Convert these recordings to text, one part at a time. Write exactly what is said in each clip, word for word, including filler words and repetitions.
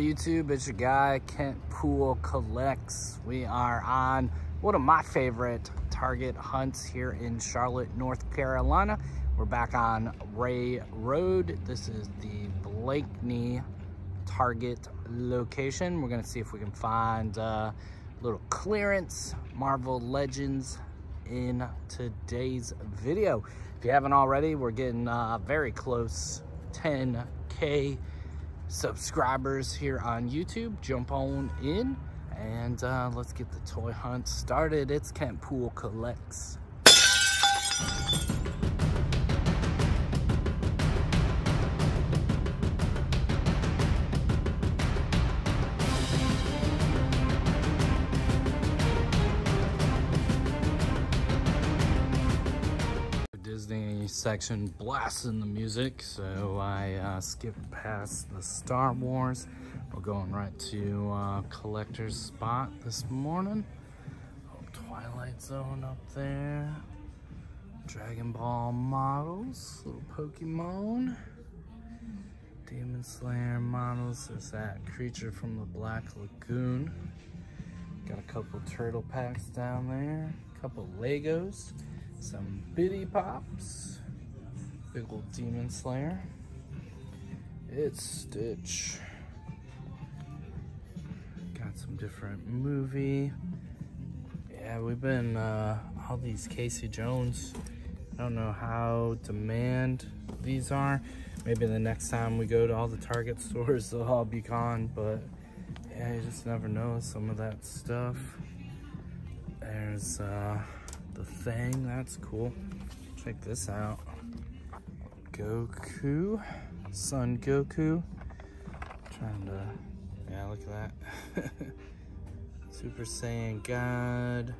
YouTube, it's your guy Kent Pool Collects. We are on one of my favorite Target hunts here in Charlotte, North Carolina. We're back on Ray Road. This is the Blakeney Target location. We're gonna see if we can find uh, a little clearance Marvel Legends in today's video. If you haven't already, we're getting uh, very close, ten K subscribers here on YouTube. Jump on in and uh, let's get the toy hunt started. It's Kent Pool Collects. Section blasting the music, so I uh, skipped past the Star Wars. We're going right to uh, collector's spot this morning. Oh, Twilight Zone up there. Dragon Ball models, little Pokemon. Demon Slayer models. There's that Creature from the Black Lagoon. Got a couple turtle packs down there. A couple Legos. Some Bitty Pops. Big old Demon Slayer. It's Stitch. Got some different movie. Yeah, we've been, uh, all these Casey Jones. I don't know how demand these are. Maybe the next time we go to all the Target stores, they'll all be gone, but yeah, you just never know some of that stuff. There's, uh, the Thing, that's cool. Check this out. Goku, Son Goku. I'm trying to, yeah, look at that. Super Saiyan God,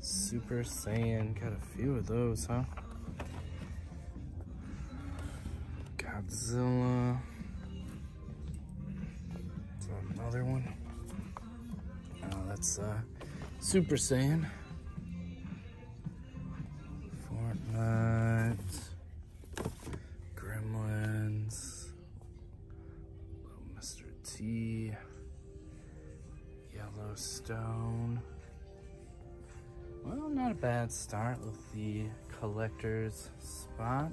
Super Saiyan. Got a few of those, huh? Godzilla. Is that another one? Oh, that's uh, Super Saiyan. Fortnite. Gremlins, little Mister T, Yellowstone. Well, not a bad start with the collector's spot.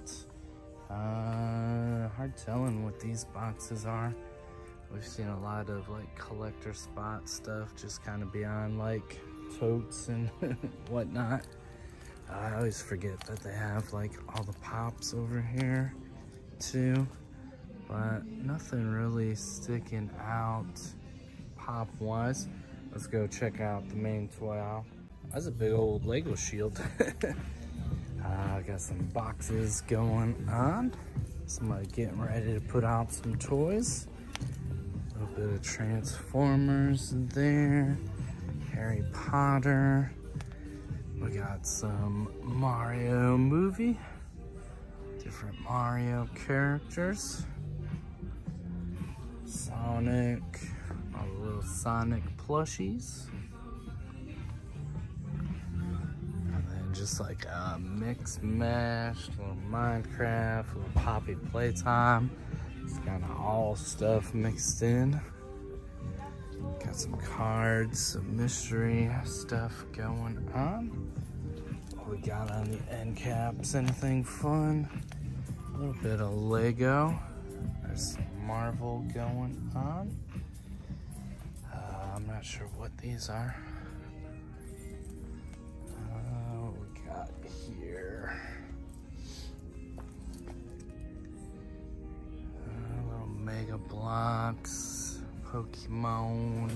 Uh, hard telling what these boxes are. We've seen a lot of like collector spot stuff, just kind of beyond like totes and whatnot. I always forget that they have like all the pops over here too, but nothing really sticking out pop wise. Let's go check out the main toy aisle. That's a big old Lego shield. I uh, got some boxes going on. Somebody getting ready to put out some toys. A little bit of Transformers there. Harry Potter. We got some Mario movie, different Mario characters, Sonic, all the little Sonic plushies, and then just like a mix mash, little Minecraft, little Poppy Playtime. It's kind of all stuff mixed in. Got some cards, some mystery stuff going on. What we got on the end caps, anything fun? A little bit of Lego. There's some Marvel going on. Uh, I'm not sure what these are. Uh, what we got here? Uh, little Mega Blocks. Pokemon.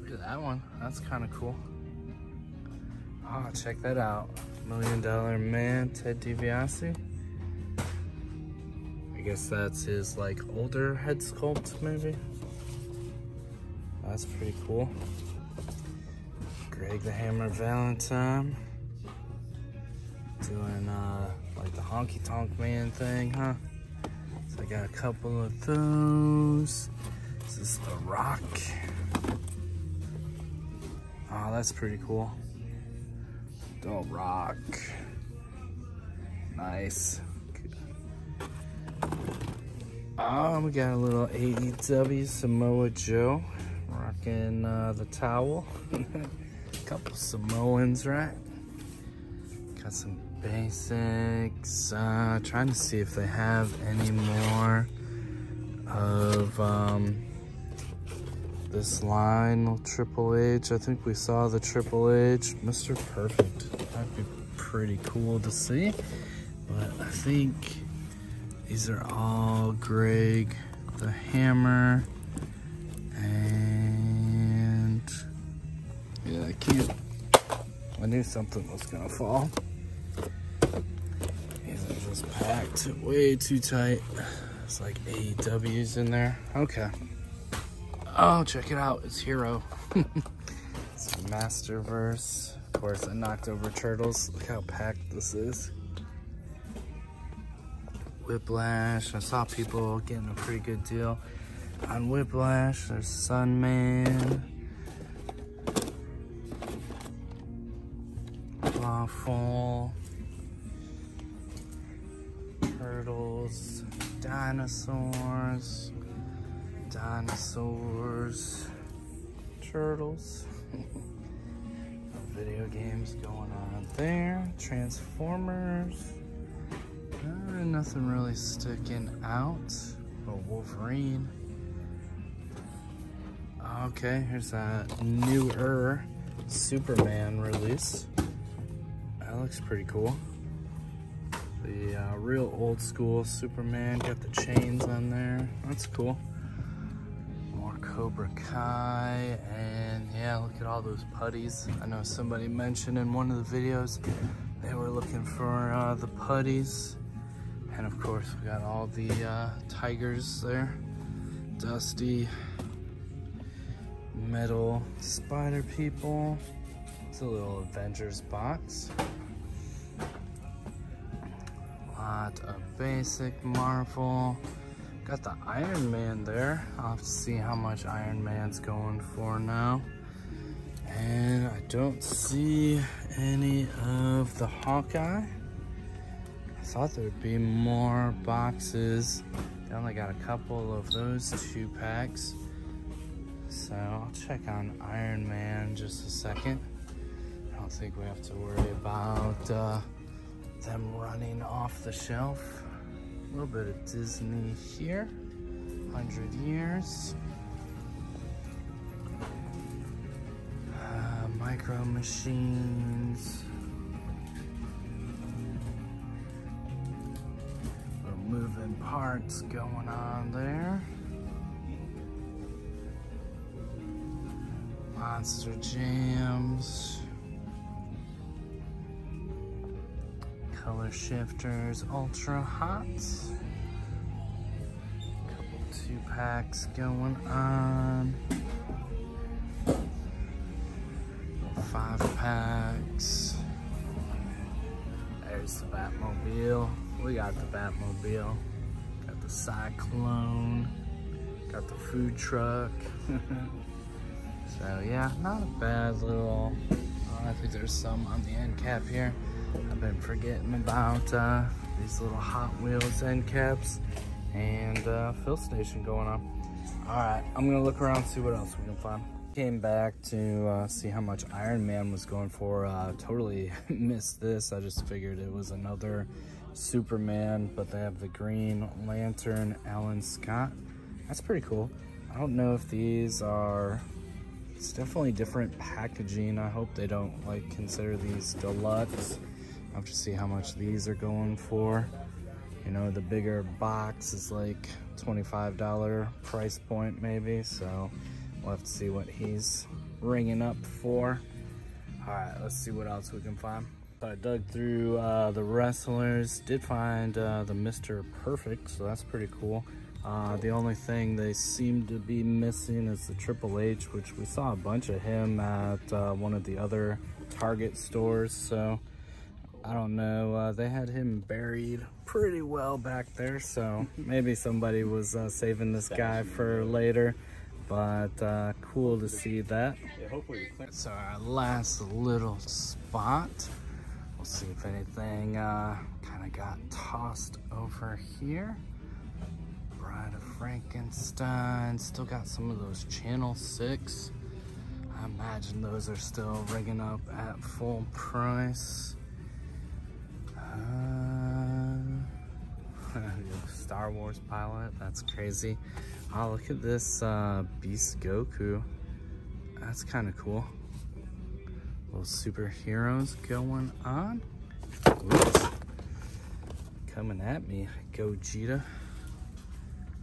Look at that one. That's kind of cool. Oh, check that out. Million Dollar Man, Ted DiBiase. I guess that's his like older head sculpt, maybe. That's pretty cool. Greg the Hammer Valentine. Doing uh, like the Honky Tonk Man thing, huh? So I got a couple of those. This is The Rock. Oh, that's pretty cool. The Rock. Nice. Um, we got a little A E W Samoa Joe rocking uh, the towel. Couple Samoans, right? Got some basics. Uh, trying to see if they have any more of um, this line. Triple H. I think we saw the Triple H. Mister Perfect. That'd be pretty cool to see. But I think these are all Greg the Hammer. And yeah, I can't. I knew something was gonna fall. These are just packed way too tight. It's like A E W's in there. Okay. Oh, check it out. It's Hero. It's Masterverse. Of course, I knocked over Turtles. Look how packed this is. Whiplash. I saw people getting a pretty good deal on Whiplash. There's Sunman. Lawful. Turtles. Dinosaurs. Dinosaurs. Turtles. Video games going on there. Transformers. Nothing really sticking out, but Wolverine. Okay, here's a newer Superman release. That looks pretty cool. The uh, real old school Superman, got the chains on there. That's cool. More Cobra Kai, and yeah, look at all those putties. I know somebody mentioned in one of the videos they were looking for uh, the putties. And of course, we got all the uh, tigers there. Dusty, metal, spider people. It's a little Avengers box. A lot of basic Marvel. Got the Iron Man there. I'll have to see how much Iron Man's going for now. And I don't see any of the Hawkeye. I thought there'd be more boxes. They only got a couple of those two packs. So I'll check on Iron Man just a second. I don't think we have to worry about uh, them running off the shelf. A little bit of Disney here. one hundred years. Uh, Micro Machines. Moving parts going on there. Monster Jams. Color Shifters Ultra Hot. Couple two packs going on. Five packs. There's the Batmobile. We got the Batmobile, got the Cyclone, got the food truck. So yeah, not a bad little, oh, I think there's some on the end cap here. I've been forgetting about uh, these little Hot Wheels end caps and uh, fill station going on. All right, I'm gonna look around and see what else we can find. Came back to uh, see how much Iron Man was going for. Uh, totally missed this. I just figured it was another Superman, but they have the Green Lantern, Alan Scott. That's pretty cool. I don't know if these are, it's definitely different packaging. I hope they don't like consider these deluxe. I'll have to see how much these are going for. You know, the bigger box is like twenty-five dollar price point maybe, so we'll have to see what he's ringing up for. All right, let's see what else we can find. I dug through uh, the wrestlers, did find uh, the Mister Perfect, so that's pretty cool. Uh, the only thing they seem to be missing is the Triple H, which we saw a bunch of him at uh, one of the other Target stores, so I don't know. Uh, they had him buried pretty well back there, so maybe somebody was uh, saving this guy for later. But uh, cool to see that. So our last little spot. We'll see if anything uh, kind of got tossed over here. Bride of Frankenstein. Still got some of those Channel six. I imagine those are still rigging up at full price. Uh, Star Wars pilot, that's crazy. Oh, look at this uh, Beast Goku. That's kind of cool. Little superheroes going on. Oops. Coming at me, Gogeta.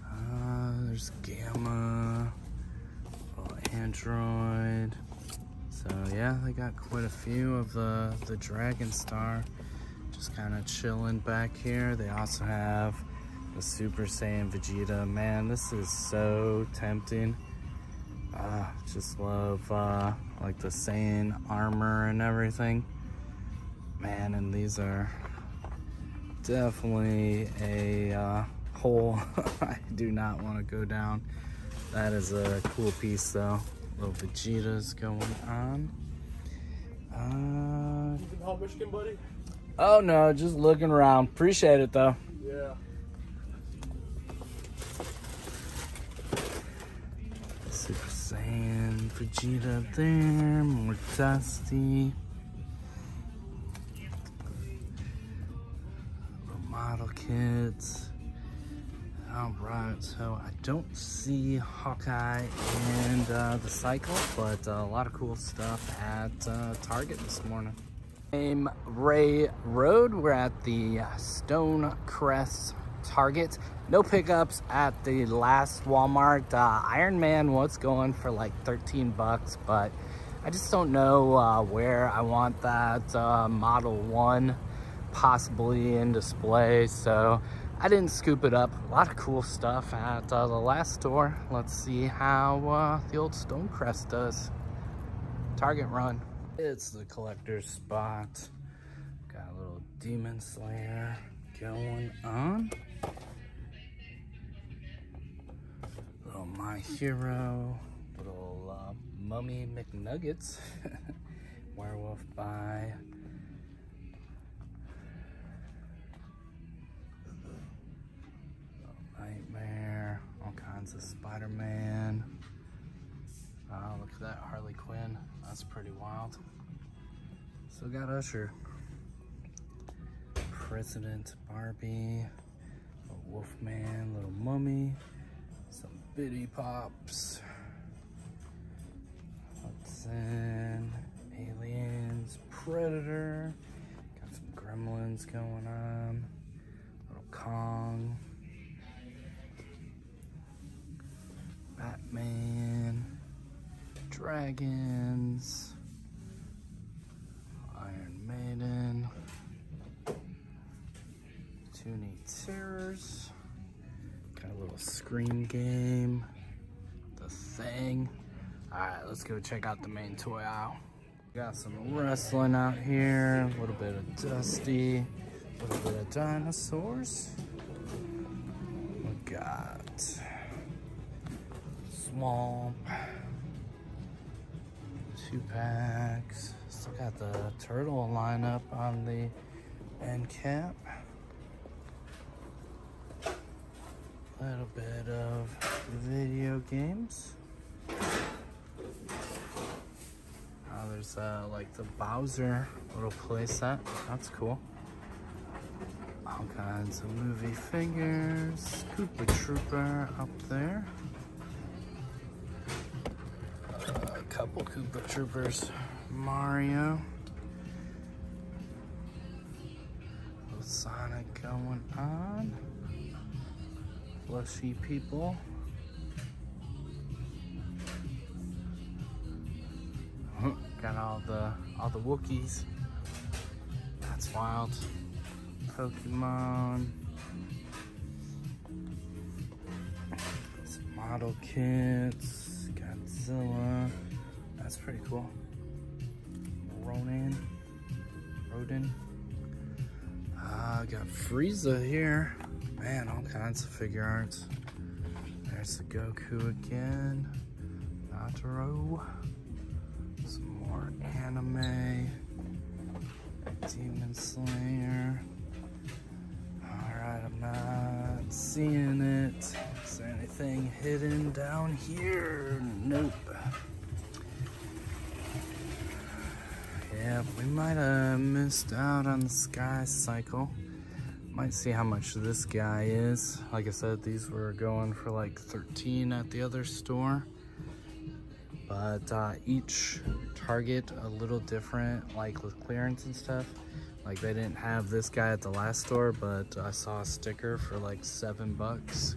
Uh, there's Gamma, little Android. So yeah, they got quite a few of the, the Dragon Star. Just kind of chilling back here. They also have the Super Saiyan Vegeta. Man, this is so tempting. Uh, just love uh, like the Saiyan armor and everything. Man, and these are definitely a uh, hole I do not want to go down. That is a cool piece though. Little Vegeta's going on. Uh, you can help Michigan, buddy? Oh no, just looking around. Appreciate it though. Yeah. Super Saiyan Vegeta there. More Dusty. Model kits. All right, so I don't see Hawkeye and uh, the cycle, but uh, a lot of cool stuff at uh, Target this morning. Same Ray Road, we're at the Stonecrest Target. No pickups at the last Walmart. Uh, Iron Man was going for like thirteen bucks, but I just don't know uh, where I want that uh, Model one possibly in display, so I didn't scoop it up. A lot of cool stuff at uh, the last store. Let's see how uh, the old Stonecrest does. Target run. It's the collector's spot. Got a little Demon Slayer going on. Little My Hero. Little uh, Mummy McNuggets. Werewolf by Nightmare, all kinds of Spider-Man. Oh, uh, look at that Harley Quinn. That's pretty wild. Still got Usher. President Barbie, little Wolfman, little Mummy, some Bitty Pops. Hudson, Aliens, Predator. Got some Gremlins going on. Little Kong. Batman, Dragons, Iron Maiden, Toonie Terrors, got a little screen game, The Thing. Alright, let's go check out the main toy aisle. Got some wrestling out here, a little bit of Dusty, a little bit of dinosaurs. We got Swamp, two packs. Still got the turtle lineup on the end cap. A little bit of video games. Oh, there's uh, like the Bowser little playset. That's cool. All kinds of movie figures. Koopa Trooper up there. Couple Koopa Troopers, Mario, little Sonic going on, fleshy people, got all the all the Wookiees. That's wild. Pokemon, some model kits, Godzilla. That's pretty cool. Ronin. Rodin. Uh, got Frieza here. Man, all kinds of figure arts. There's the Goku again. Nataro. Some more anime. Demon Slayer. Alright, I'm not seeing it. anything hidden down here? Nope. Yeah, we might have missed out on the sky cycle. Might see how much this guy is. Like I said, these were going for like thirteen at the other store. But uh, each Target a little different, like with clearance and stuff. Like they didn't have this guy at the last store, but I saw a sticker for like seven bucks.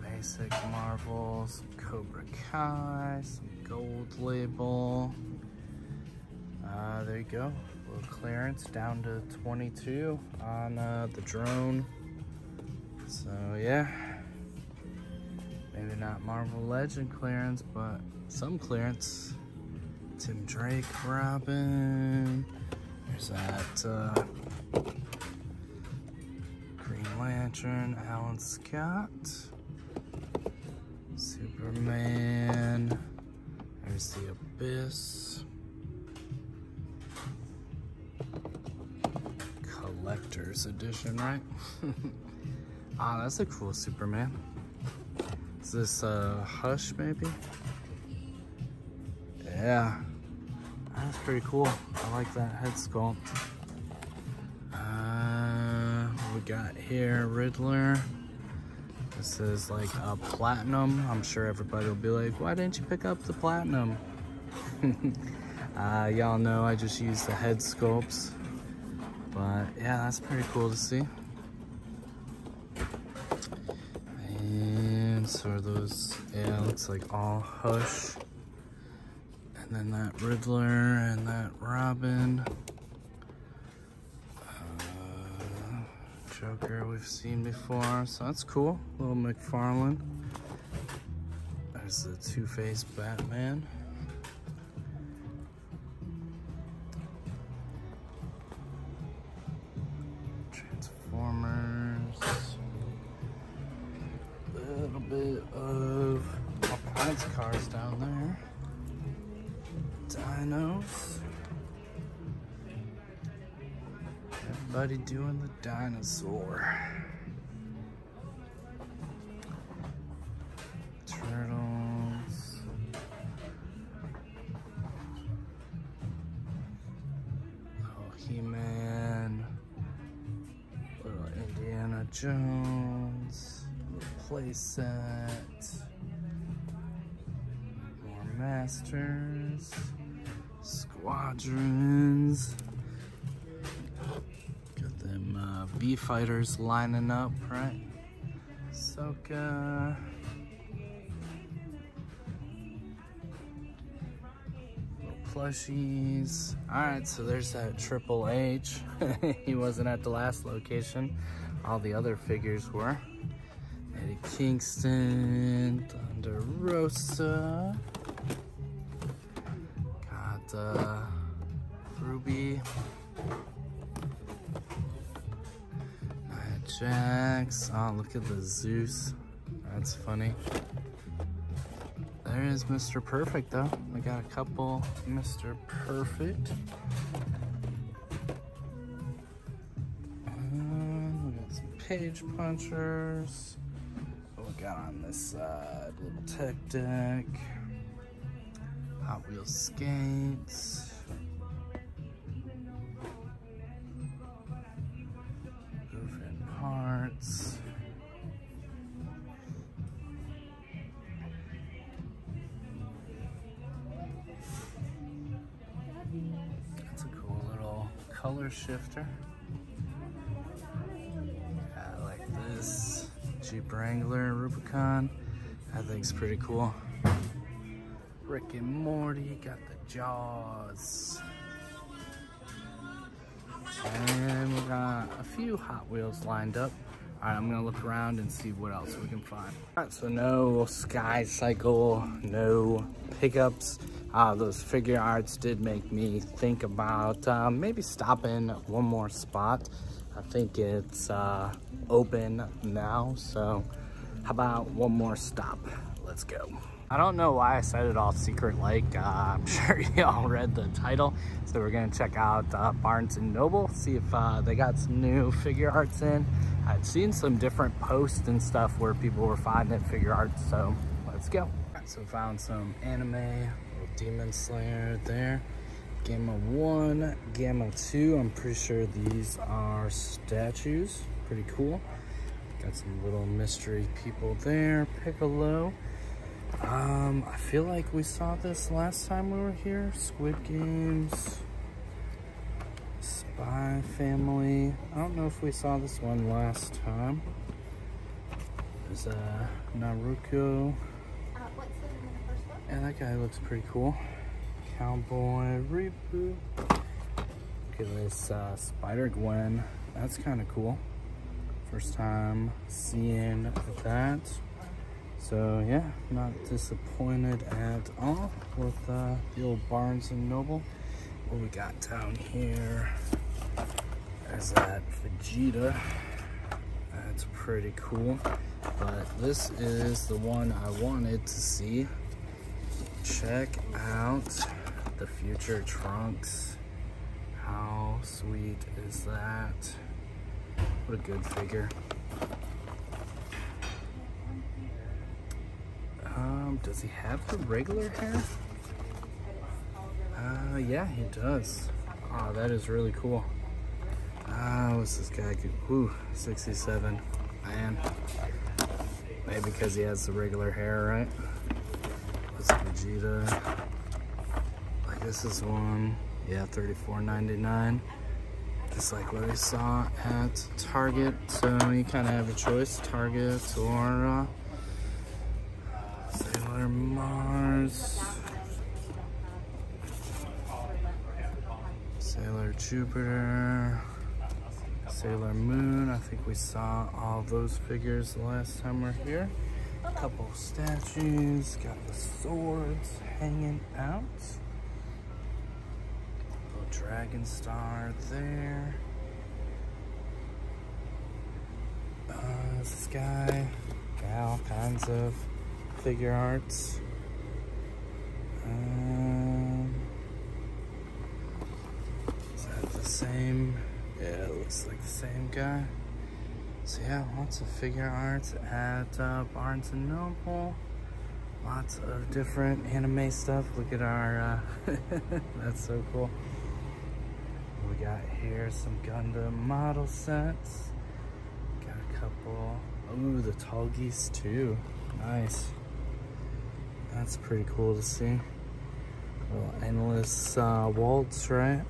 Basic Marvels, Cobra Kai, some gold label. Uh, there you go, a little clearance down to twenty-two on uh, the drone. So yeah, maybe not Marvel Legend clearance, but some clearance. Tim Drake, Robin. There's that uh, Green Lantern, Alan Scott, Superman. There's the Abyss. Collector's edition, right? Ah, that's a cool Superman. Is this uh, Hush, maybe? Yeah, that's pretty cool. I like that head sculpt. Uh, what we got here, Riddler. This is like a platinum. I'm sure everybody will be like, why didn't you pick up the platinum? uh, y'all know I just use the head sculpts. But yeah, that's pretty cool to see. And so are those, yeah, looks like all Hush. And then that Riddler and that Robin. Uh, Joker we've seen before, so that's cool. Little McFarlane. There's the Two-Faced Batman. Transformers. A little bit of all kinds of cars down there. Dinos. Everybody doing the dinosaur. Turtles. Oh, He-Man. Little Indiana Jones. Little playset. More Masters. Squadrons. Got them uh, B-fighters lining up, right? Ahsoka. Little plushies. Alright, so there's that Triple H. He wasn't at the last location. All the other figures were. Eddie Kingston. Thunder Rosa. Uh, Ruby, Nia Jax. Oh, look at the Zeus. That's funny. There is Mister Perfect, though. We got a couple Mister Perfect. And we got some Page Punchers. What we got on this side? Little Tech Deck. Hot Wheels skates. Moving parts. That's a cool little color shifter. I like this. Jeep Wrangler Rubicon. That thing's pretty cool. Rick and Morty, got the Jaws. And we got a few Hot Wheels lined up. All right, I'm gonna look around and see what else we can find. All right, so no Sky Cycle, no pickups. Uh, those figure arts did make me think about uh, maybe stopping one more spot. I think it's uh, open now, so how about one more stop? Let's go. I don't know why I said it all secret like. Uh, I'm sure y'all read the title. So we're gonna check out uh, Barnes and Noble, see if uh, they got some new figure arts in. I've seen some different posts and stuff where people were finding figure arts, so let's go. So found some anime, little Demon Slayer there. Gamma one, Gamma two, I'm pretty sure these are statues. Pretty cool. Got some little mystery people there. Piccolo. Um, I feel like we saw this last time we were here. Squid Games, Spy Family. I don't know if we saw this one last time. There's uh, Naruto. Uh, what's the name of the first one? Yeah, that guy looks pretty cool. Cowboy Reboot. Look at this uh, Spider-Gwen. That's kind of cool. First time seeing that. So yeah, not disappointed at all with uh, the old Barnes and Noble. What we got down here is that Vegeta. That's pretty cool. But this is the one I wanted to see. Check out the future Trunks. How sweet is that? What a good figure. Um, does he have the regular hair? Uh, yeah, he does. Oh, that is really cool. Ah, uh, what's this guy? Woo, sixty-seven. Man. Maybe because he has the regular hair, right? What's Vegeta? Like, this is one. Yeah, thirty-four ninety-nine. Just like what we saw at Target. So you kind of have a choice, Target or uh, Sailor Mars, Sailor Jupiter, Sailor Moon. I think we saw all those figures the last time we're here. A couple statues, got the swords hanging out. Dragon Star there. Uh, this guy, all kinds of figure arts. Um, is that the same? Yeah, it looks like the same guy. So yeah, lots of figure arts at uh, Barnes and Noble. Lots of different anime stuff. Look at our, uh, that's so cool. We got here some Gundam model sets. Got a couple. Ooh, the Tall Geese too. Nice. That's pretty cool to see. Little Endless uh, Waltz, right?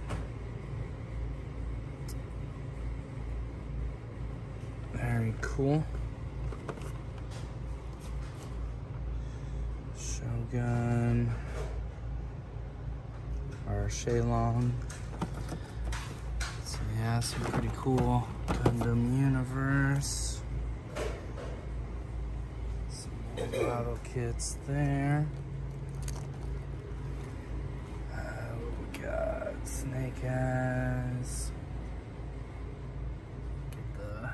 Very cool. Shogun. Or Shailong. Yeah, some pretty cool Gundam Universe. Some model kits there. Uh, we got Snake Eyes. Get the,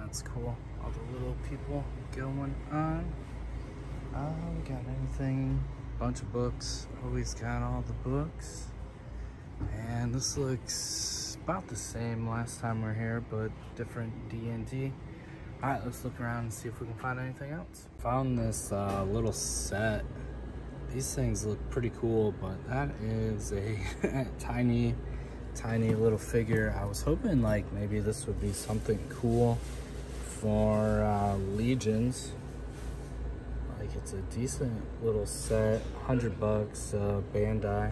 that's cool. All the little people going on. Uh, we got anything? Bunch of books. Always got all the books. And this looks about the same last time we're here, but different D and D. All right, let's look around and see if we can find anything else. Found this uh, little set. These things look pretty cool, but that is a tiny, tiny little figure. I was hoping like maybe this would be something cool for uh, Legions. Like it's a decent little set, one hundred bucks, uh, Bandai.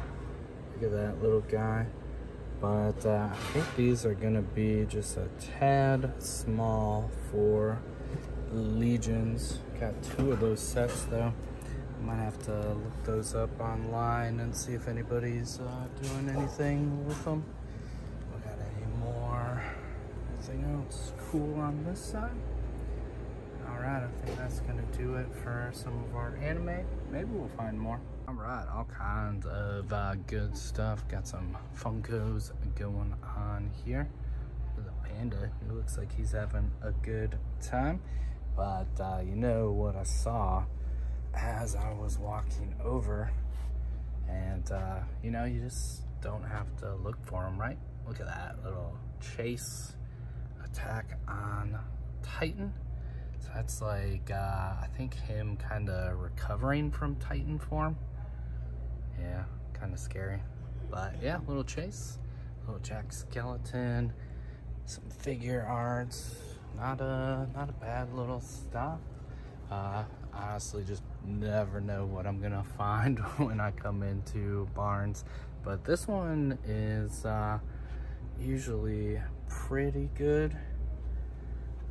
Look at that little guy. But uh, I think these are gonna be just a tad small for Legions. Got two of those sets though. I might have to look those up online and see if anybody's uh, doing anything with them. We got any more, anything else cool on this side? All right, I think that's gonna do it for some of our anime. Maybe we'll find more. All right, all kinds of uh, good stuff. Got some Funkos going on here. The panda, it looks like he's having a good time. But uh, you know what I saw as I was walking over. And, uh, you know, you just don't have to look for them, right? Look at that little chase attack on Titan. So that's like, uh, I think him kind of recovering from Titan form. Yeah, kind of scary. But yeah, little chase, little Jack Skeleton, some figure arts. Not a, not a bad little stop. Uh, I honestly just never know what I'm gonna find when I come into Barnes. But this one is uh, usually pretty good.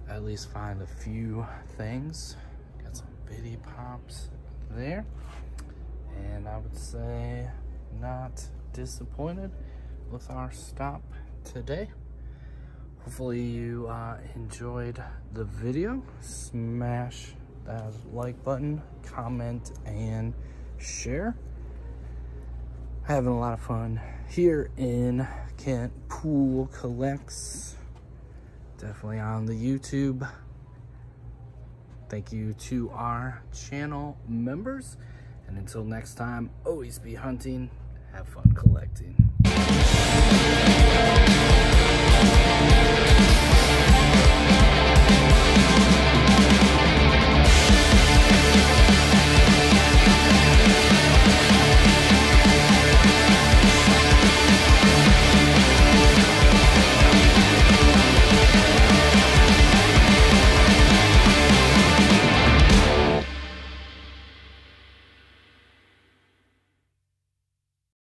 At least find a few things. Got some Bitty Pops there. And I would say not disappointed with our stop today. Hopefully you uh, enjoyed the video. Smash that like button, comment, and share. Having a lot of fun here in Kent Pool Collects. Definitely on the YouTube. Thank you to our channel members. And until next time, always be hunting. Have fun collecting.